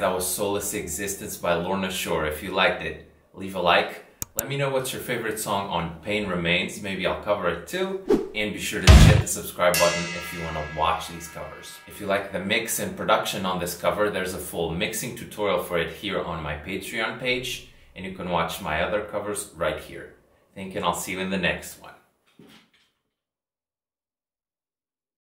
guys, that was Soulless Existence by Lorna Shore. If you liked it, leave a like. Let me know what's your favorite song on Pain Remains. Maybe I'll cover it too. And be sure to hit the subscribe button if you want to watch these covers. If you like the mix and production on this cover, there's a full mixing tutorial for it here on my Patreon page. And you can watch my other covers right here. Thank you, and I'll see you in the next one.